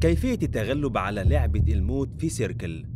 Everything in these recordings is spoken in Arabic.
كيفية التغلب على لعبة الموت في سيركل.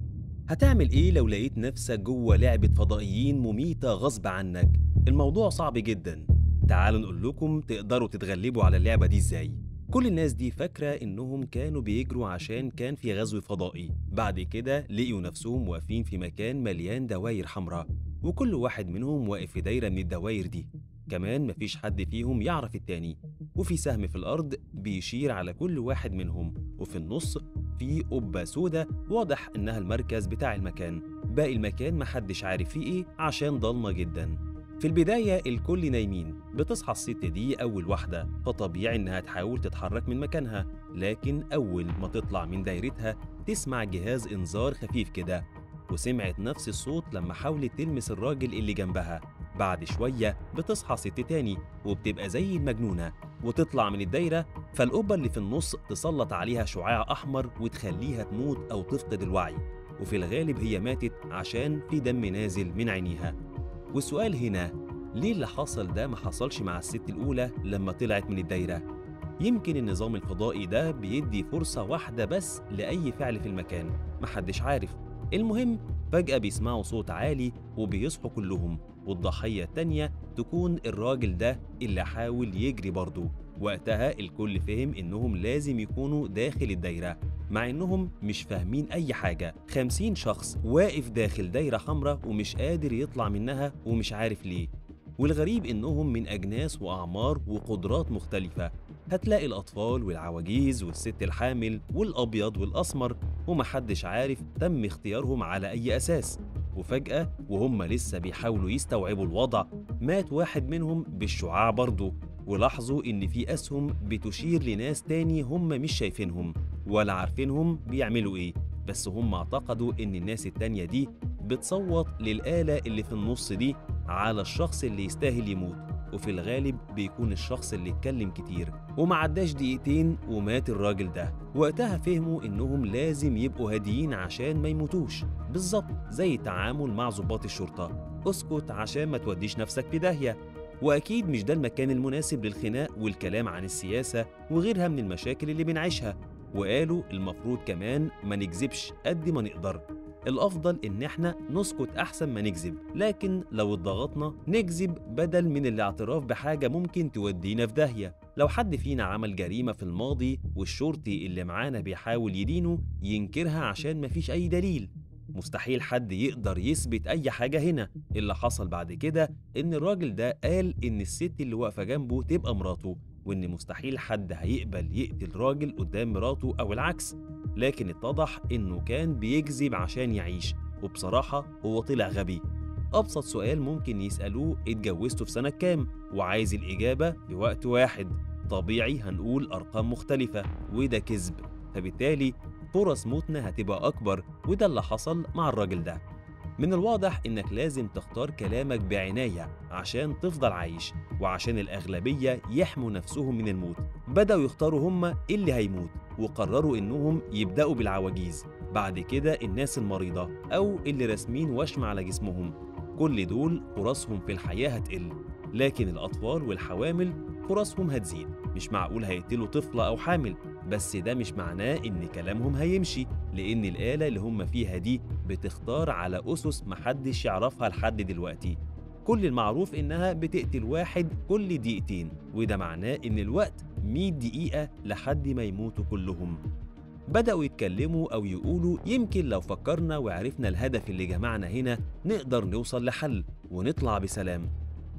هتعمل إيه لو لقيت نفسك جوه لعبة فضائيين مميتة غصب عنك؟ الموضوع صعب جدا. تعالوا نقول لكم تقدروا تتغلبوا على اللعبة دي إزاي. كل الناس دي فاكرة إنهم كانوا بيجروا عشان كان في غزو فضائي، بعد كده لقيوا نفسهم واقفين في مكان مليان دواير حمراء، وكل واحد منهم واقف في دايرة من الدواير دي، كمان مفيش حد فيهم يعرف التاني، وفي سهم في الأرض بيشير على كل واحد منهم، وفي النص في قبة سودة واضح إنها المركز بتاع المكان، باقي المكان محدش عارف فيه إيه عشان ضلمة جدا. في البداية الكل نايمين، بتصحى الست دي أول واحدة، فطبيعي إنها تحاول تتحرك من مكانها، لكن أول ما تطلع من دايرتها تسمع جهاز إنذار خفيف كده، وسمعت نفس الصوت لما حاولت تلمس الراجل اللي جنبها. بعد شوية بتصحى ست تاني وبتبقى زي المجنونة وتطلع من الدايرة، فالقبة اللي في النص تسلط عليها شعاع أحمر وتخليها تموت أو تفقد الوعي، وفي الغالب هي ماتت عشان في دم نازل من عينيها. والسؤال هنا، ليه اللي حصل ده ما حصلش مع الست الأولى لما طلعت من الدايرة؟ يمكن النظام الفضائي ده بيدي فرصة واحدة بس لأي فعل في المكان، محدش عارف. المهم فجأة بيسمعوا صوت عالي وبيصحوا كلهم، والضحية التانية تكون الراجل ده اللي حاول يجري برضه. وقتها الكل فهم إنهم لازم يكونوا داخل الدايرة، مع إنهم مش فاهمين أي حاجة. 50 شخص واقف داخل دايرة حمراء ومش قادر يطلع منها ومش عارف ليه، والغريب إنهم من أجناس وأعمار وقدرات مختلفة. هتلاقي الأطفال والعواجيز والست الحامل والأبيض والأسمر، ومحدش عارف تم اختيارهم على أي أساس. وفجأة وهم لسه بيحاولوا يستوعبوا الوضع مات واحد منهم بالشعاع برضه، ولاحظوا إن في أسهم بتشير لناس تاني هم مش شايفينهم ولا عارفينهم بيعملوا إيه، بس هم اعتقدوا إن الناس التانية دي بتصوت للآلة اللي في النص دي على الشخص اللي يستاهل يموت، وفي الغالب بيكون الشخص اللي اتكلم كتير. ومعداش دقيقتين ومات الراجل ده. وقتها فهموا إنهم لازم يبقوا هاديين عشان ما يموتوش، بالظبط زي التعامل مع ضباط الشرطة، اسكت عشان ما توديش نفسك في داهية. وأكيد مش ده المكان المناسب للخناق والكلام عن السياسة وغيرها من المشاكل اللي بنعيشها، وقالوا المفروض كمان ما نكذبش قد ما نقدر، الأفضل إن إحنا نسكت أحسن ما نكذب، لكن لو اتضغطنا نكذب بدل من الاعتراف بحاجة ممكن تودينا في داهية. لو حد فينا عمل جريمة في الماضي والشرطي اللي معانا بيحاول يدينه ينكرها عشان مفيش أي دليل، مستحيل حد يقدر يثبت أي حاجة هنا. اللي حصل بعد كده إن الراجل ده قال إن الست اللي واقفة جنبه تبقى مراته، وإن مستحيل حد هيقبل يقتل راجل قدام مراته أو العكس، لكن اتضح إنه كان بيكذب عشان يعيش، وبصراحة هو طلع غبي. أبسط سؤال ممكن يسألوه اتجوزته في سنة كام؟ وعايز الإجابة بوقت واحد، طبيعي هنقول أرقام مختلفة وده كذب، فبالتالي فرص موتنا هتبقى أكبر، وده اللي حصل مع الراجل ده. من الواضح إنك لازم تختار كلامك بعناية عشان تفضل عايش، وعشان الأغلبية يحموا نفسهم من الموت بدأوا يختاروا هم اللي هيموت، وقرروا إنهم يبدأوا بالعواجيز، بعد كده الناس المريضة أو اللي راسمين وشم على جسمهم، كل دول فرصهم في الحياة هتقل، لكن الأطفال والحوامل فرصهم هتزيد. مش معقول هيقتلوا طفلة أو حامل، بس ده مش معناه إن كلامهم هيمشي، لأن الآلة اللي هم فيها دي بتختار على أسس محدش يعرفها لحد دلوقتي. كل المعروف إنها بتقتل واحد كل دقيقتين، وده معناه إن الوقت 100 دقيقة لحد ما يموتوا كلهم. بدأوا يتكلموا أو يقولوا يمكن لو فكرنا وعرفنا الهدف اللي جمعنا هنا نقدر نوصل لحل ونطلع بسلام.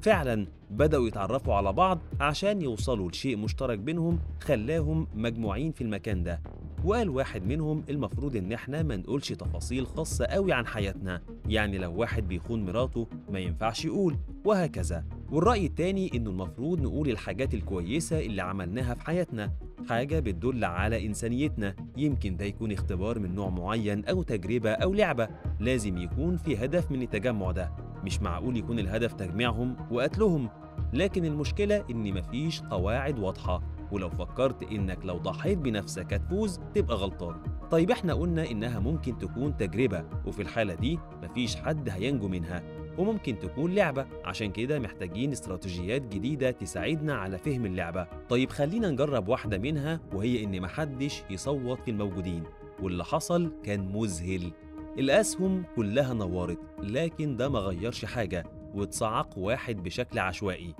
فعلا بدأوا يتعرفوا على بعض عشان يوصلوا لشيء مشترك بينهم خلاهم مجموعين في المكان ده. وقال واحد منهم المفروض إن إحنا ما نقولش تفاصيل خاصة قوي عن حياتنا، يعني لو واحد بيخون مراته ما ينفعش يقول، وهكذا. والرأي التاني إنه المفروض نقول الحاجات الكويسة اللي عملناها في حياتنا، حاجة بتدل على إنسانيتنا، يمكن ده يكون اختبار من نوع معين أو تجربة أو لعبة، لازم يكون في هدف من التجمع ده، مش معقول يكون الهدف تجميعهم وقتلهم. لكن المشكلة إن مفيش قواعد واضحة، ولو فكرت إنك لو ضحيت بنفسك هتفوز تبقى غلطان. طيب إحنا قلنا إنها ممكن تكون تجربة، وفي الحالة دي مفيش حد هينجو منها، وممكن تكون لعبة، عشان كده محتاجين استراتيجيات جديدة تساعدنا على فهم اللعبة. طيب خلينا نجرب واحدة منها، وهي إن محدش يصوت في الموجودين، واللي حصل كان مذهل. الأسهم كلها نورت، لكن ده ما غيرش حاجة، واتصعق واحد بشكل عشوائي.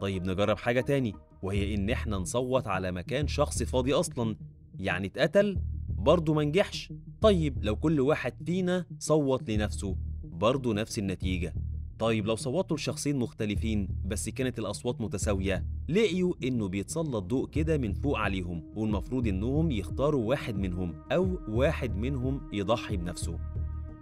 طيب نجرب حاجة تاني، وهي إن إحنا نصوت على مكان شخص فاضي أصلاً، يعني اتقتل برضه ما نجحش. طيب لو كل واحد فينا صوت لنفسه برضه نفس النتيجة. طيب لو صوتوا لشخصين مختلفين بس كانت الأصوات متساوية، لقيوا إنه بيتسلط ضوء كده من فوق عليهم، والمفروض إنهم يختاروا واحد منهم أو واحد منهم يضحي بنفسه.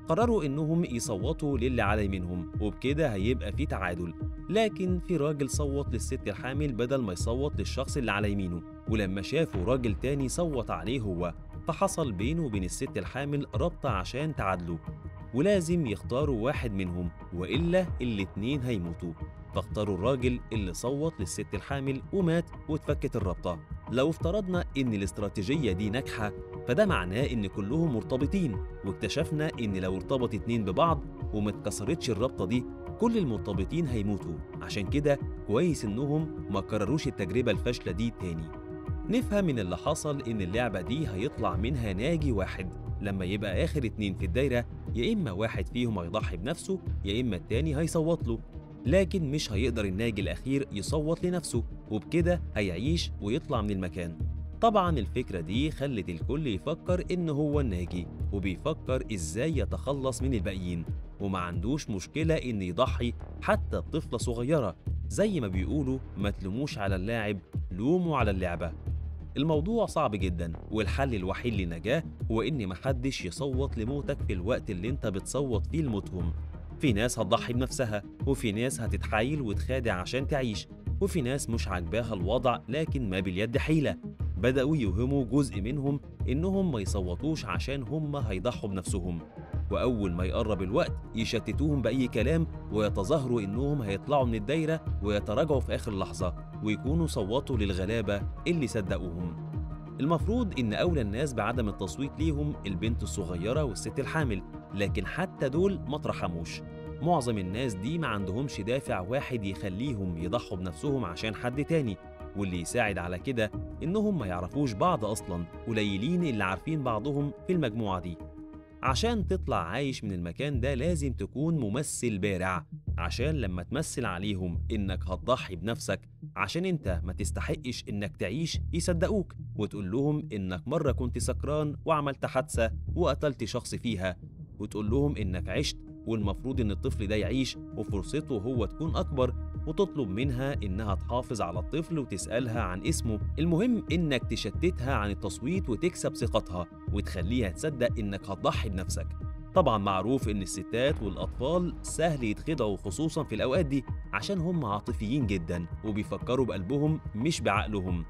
قرروا إنهم يصوتوا للي على يمينهم، وبكده هيبقى في تعادل، لكن في راجل صوت للست الحامل بدل ما يصوت للشخص اللي على يمينه، ولما شافوا راجل تاني صوت عليه هو، فحصل بينه وبين الست الحامل رابطة عشان تعادلوا، ولازم يختاروا واحد منهم وإلا الاتنين هيموتوا. فاختاروا الراجل اللي صوت للست الحامل ومات واتفكت الرابطة. لو افترضنا إن الاستراتيجية دي ناجحة، فده معناه إن كلهم مرتبطين، واكتشفنا إن لو ارتبط اتنين ببعض وما اتكسرتش الرابطة دي كل المرتبطين هيموتوا، عشان كده كويس إنهم ما كرروش التجربة الفاشلة دي تاني. نفهم من اللي حصل إن اللعبة دي هيطلع منها ناجي واحد، لما يبقى آخر اتنين في الدايرة يا إما واحد فيهم هيضحي بنفسه يا إما التاني هيصوت له، لكن مش هيقدر الناجي الأخير يصوت لنفسه، وبكده هيعيش ويطلع من المكان. طبعا الفكرة دي خلت الكل يفكر إن هو الناجي، وبيفكر إزاي يتخلص من الباقيين، وما عندوش مشكلة إن يضحي حتى بطفلة صغيرة. زي ما بيقولوا ما تلوموش على اللاعب، لوموا على اللعبة. الموضوع صعب جدا، والحل الوحيد للنجاة هو إن محدش يصوت لموتك في الوقت اللي أنت بتصوت فيه لموتهم. في ناس هتضحي بنفسها، وفي ناس هتتحايل وتخادع عشان تعيش، وفي ناس مش عاجباها الوضع لكن ما باليد حيلة. بدأوا يوهموا جزء منهم إنهم ما يصوتوش عشان هم هيضحوا بنفسهم، وأول ما يقرب الوقت يشتتوهم بأي كلام ويتظاهروا إنهم هيطلعوا من الدايرة ويتراجعوا في آخر لحظة، ويكونوا صوتوا للغلابة اللي صدقوهم. المفروض إن أولى الناس بعدم التصويت ليهم البنت الصغيرة والست الحامل، لكن حتى دول ما ترحموش. معظم الناس دي ما عندهمش دافع واحد يخليهم يضحوا بنفسهم عشان حد تاني، واللي يساعد على كده إنهم ما يعرفوش بعض أصلاً، قليلين اللي عارفين بعضهم في المجموعة دي. عشان تطلع عايش من المكان ده لازم تكون ممثل بارع، عشان لما تمثل عليهم إنك هتضحي بنفسك عشان أنت ما تستحقش إنك تعيش يصدقوك، وتقول لهم إنك مرة كنت سكران وعملت حادثة وقتلت شخص فيها، وتقول لهم إنك عشت والمفروض إن الطفل ده يعيش وفرصته هو تكون أكبر، وتطلب منها إنها تحافظ على الطفل وتسألها عن اسمه. المهم إنك تشتتها عن التصويت وتكسب ثقتها، وتخليها تصدق إنك هتضحي بنفسك. طبعا معروف إن الستات والأطفال سهل يتخدعوا، خصوصا في الأوقات دي، عشان هم عاطفيين جدا وبيفكروا بقلبهم مش بعقلهم.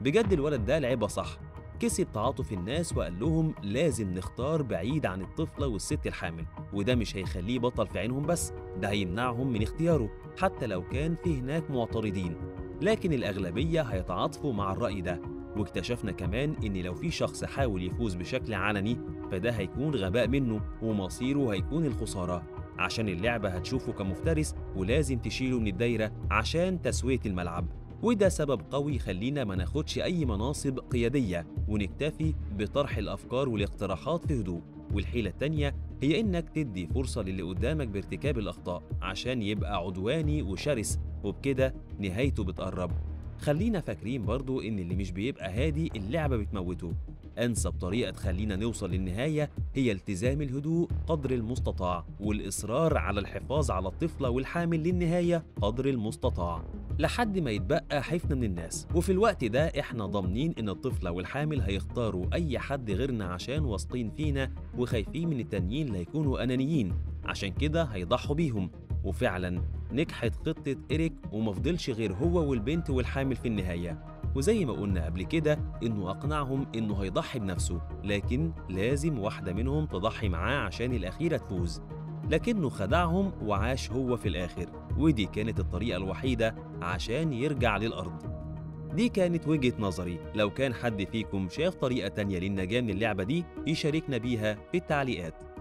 بجد الولد ده لعبها صح، كسب تعاطف الناس وقال لهم لازم نختار بعيد عن الطفلة والست الحامل، وده مش هيخليه بطل في عينهم، بس ده هيمنعهم من اختياره حتى لو كان في هناك معترضين، لكن الأغلبية هيتعاطفوا مع الرأي ده. واكتشفنا كمان إن لو في شخص حاول يفوز بشكل علني فده هيكون غباء منه، ومصيره هيكون الخسارة، عشان اللعبة هتشوفه كمفترس ولازم تشيله من الدايرة عشان تسوية الملعب. وده سبب قوي يخلينا ما ناخدش أي مناصب قيادية، ونكتفي بطرح الأفكار والاقتراحات في هدوء. والحيلة التانية هي إنك تدي فرصة للي قدامك بارتكاب الأخطاء عشان يبقى عدواني وشرس، وبكده نهايته بتقرب. خلينا فاكرين برضو إن اللي مش بيبقى هادي اللعبة بتموته. أنسب طريقة تخلينا نوصل للنهاية هي التزام الهدوء قدر المستطاع، والإصرار على الحفاظ على الطفلة والحامل للنهاية قدر المستطاع، لحد ما يتبقى حفنة من الناس. وفي الوقت ده إحنا ضامنين إن الطفلة والحامل هيختاروا أي حد غيرنا عشان واثقين فينا وخايفين من التانيين اللي هيكونوا أنانيين، عشان كده هيضحوا بيهم. وفعلا نجحت خطة إيريك، ومفضلش غير هو والبنت والحامل في النهاية. وزي ما قلنا قبل كده إنه أقنعهم إنه هيضحي بنفسه، لكن لازم واحدة منهم تضحي معاه عشان الأخيرة تفوز، لكنه خدعهم وعاش هو في الآخر، ودي كانت الطريقة الوحيدة عشان يرجع للأرض. دي كانت وجهة نظري، لو كان حد فيكم شاف طريقة تانية للنجاة من اللعبة دي يشاركنا بيها في التعليقات.